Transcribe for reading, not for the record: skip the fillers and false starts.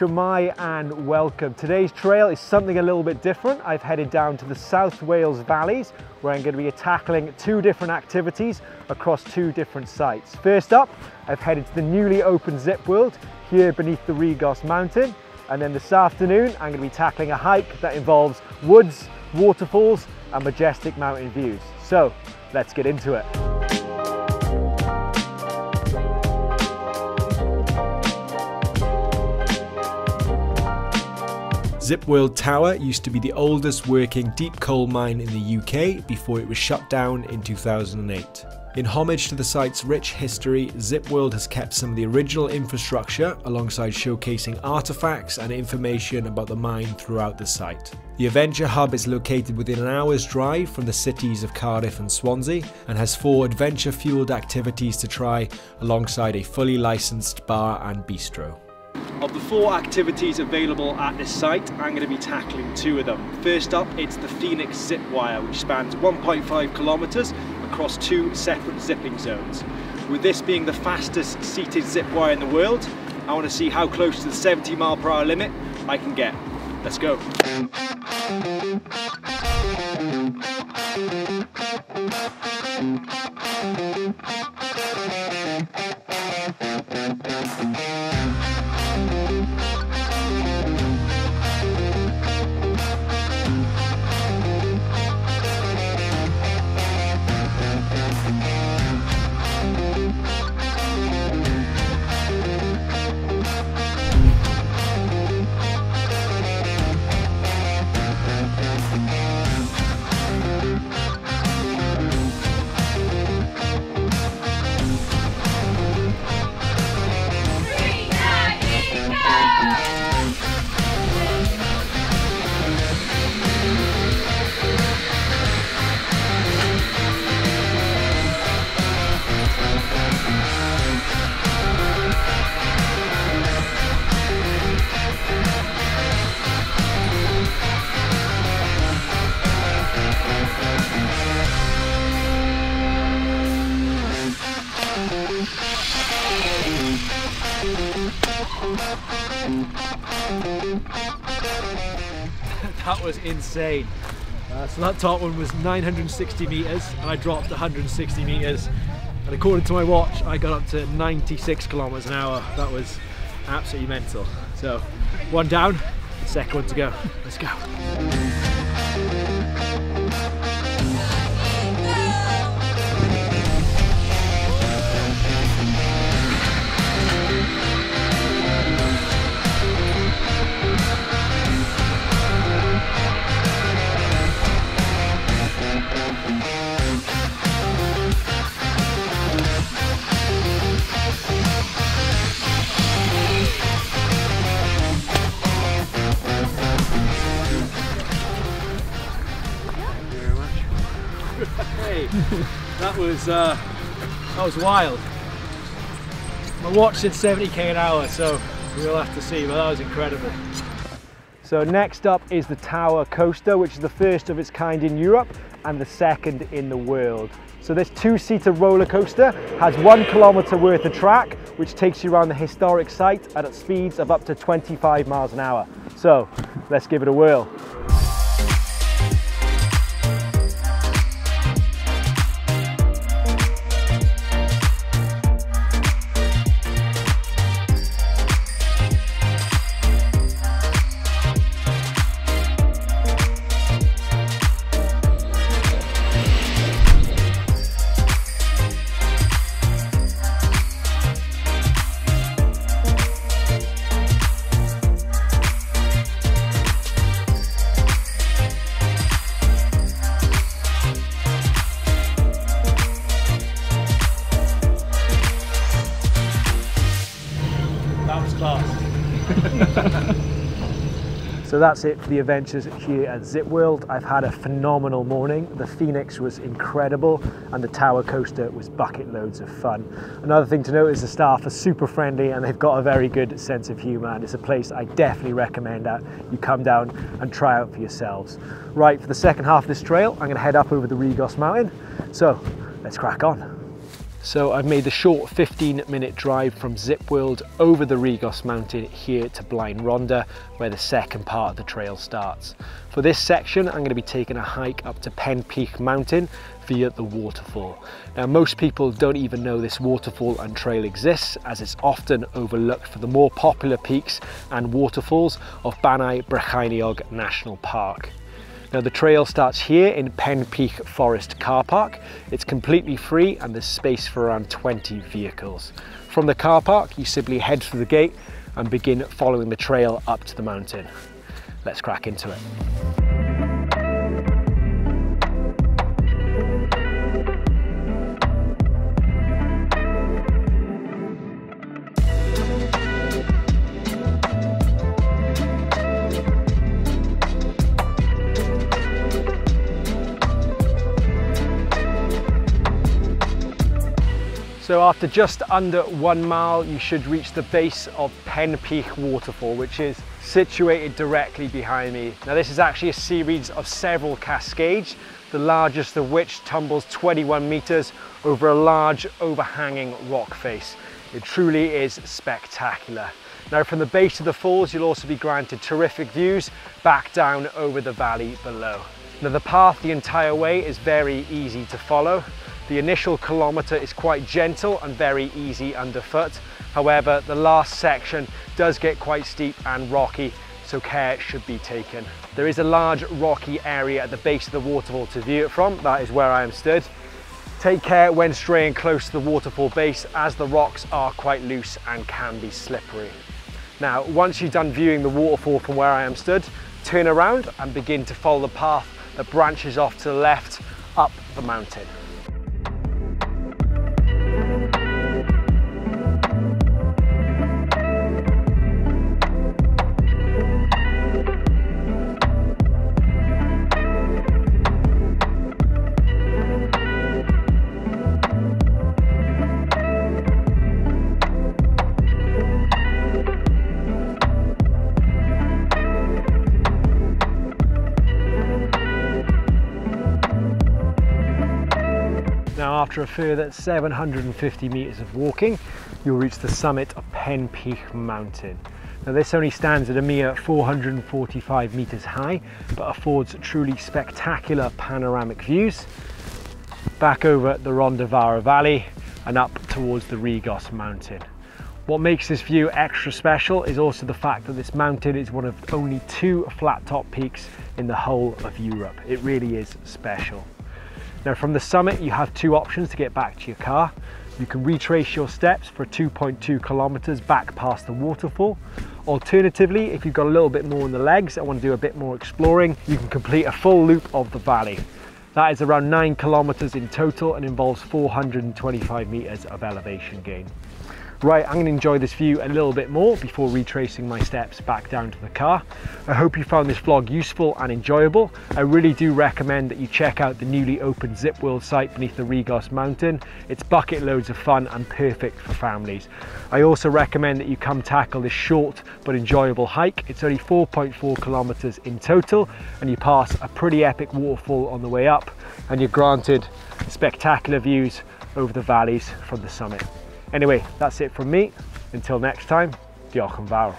Shemai and welcome. Today's trail is something a little bit different. I've headed down to the South Wales Valleys where I'm going to be tackling two different activities across two different sites. First up, I've headed to the newly opened Zip World here beneath the Rhigos Mountain, and then this afternoon I'm going to be tackling a hike that involves woods, waterfalls and majestic mountain views. So let's get into it. Zip World Tower used to be the oldest working deep coal mine in the UK before it was shut down in 2008. In homage to the site's rich history, Zip World has kept some of the original infrastructure alongside showcasing artifacts and information about the mine throughout the site. The adventure hub is located within an hour's drive from the cities of Cardiff and Swansea and has four adventure-fueled activities to try alongside a fully licensed bar and bistro. Of the four activities available at this site, I'm going to be tackling two of them. First up, it's the Phoenix Zip Wire, which spans 1.5 kilometres across two separate zipping zones. With this being the fastest seated zip wire in the world, I want to see how close to the 70-mile-per-hour limit I can get. Let's go. That was insane. So that top one was 960 meters and I dropped 160 meters, and according to my watch I got up to 96 kilometers an hour. That was absolutely mental. So one down, the second one to go. Let's go. That was wild. My watch said 70k an hour, so we'll have to see, but that was incredible. So next up is the Tower Coaster, which is the first of its kind in Europe and the second in the world. So this two-seater roller coaster has 1 kilometer worth of track, which takes you around the historic site at speeds of up to 25 miles an hour. So let's give it a whirl. So that's it for the adventures here at Zip World. I've had a phenomenal morning. The Phoenix was incredible and the Tower Coaster was bucket loads of fun. Another thing to note is the staff are super friendly and they've got a very good sense of humour, and it's a place I definitely recommend that you come down and try out for yourselves. Right, for the second half of this trail I'm going to head up over the Rhigos Mountain, so let's crack on. So I've made the short 15-minute drive from Zip World over the Rhigos Mountain here to Blaen Rhonda, where the second part of the trail starts. For this section, I'm going to be taking a hike up to Pen Pych Mountain via the waterfall. Now, most people don't even know this waterfall and trail exists, as it's often overlooked for the more popular peaks and waterfalls of Bannau Brycheiniog National Park. Now, the trail starts here in Pen Pych Forest car park. It's completely free and there's space for around 20 vehicles. From the car park, you simply head through the gate and begin following the trail up to the mountain. Let's crack into it. So after just under 1 mile, you should reach the base of Pen Pych Waterfall, which is situated directly behind me. Now, this is actually a series of several cascades, the largest of which tumbles 21 meters over a large overhanging rock face. It truly is spectacular. Now, from the base of the falls, you'll also be granted terrific views back down over the valley below. Now, the path the entire way is very easy to follow. The initial kilometre is quite gentle and very easy underfoot. However, the last section does get quite steep and rocky, so care should be taken. There is a large rocky area at the base of the waterfall to view it from. That is where I am stood. Take care when straying close to the waterfall base, as the rocks are quite loose and can be slippery. Now, once you've done viewing the waterfall from where I am stood, turn around and begin to follow the path that branches off to the left up the mountain. Now, after a further 750 meters of walking, you'll reach the summit of Pen Pych Mountain. Now, this only stands at a mere 445 meters high, but affords truly spectacular panoramic views back over the Rhondda Fawr Valley and up towards the Rhigos Mountain. What makes this view extra special is also the fact that this mountain is one of only 2 flat top peaks in the whole of Europe. It really is special. Now, from the summit, you have 2 options to get back to your car. You can retrace your steps for 2.2 kilometers back past the waterfall. Alternatively, if you've got a little bit more in the legs and want to do a bit more exploring, you can complete a full loop of the valley. That is around 9 kilometers in total and involves 425 meters of elevation gain. Right, I'm going to enjoy this view a little bit more before retracing my steps back down to the car. I hope you found this vlog useful and enjoyable. I really do recommend that you check out the newly opened Zip World site beneath the Rhigos Mountain. It's bucket loads of fun and perfect for families. I also recommend that you come tackle this short but enjoyable hike. It's only 4.4 kilometers in total, and you pass a pretty epic waterfall on the way up, and you're granted spectacular views over the valleys from the summit. Anyway, that's it from me. Until next time, Diolch yn fawr.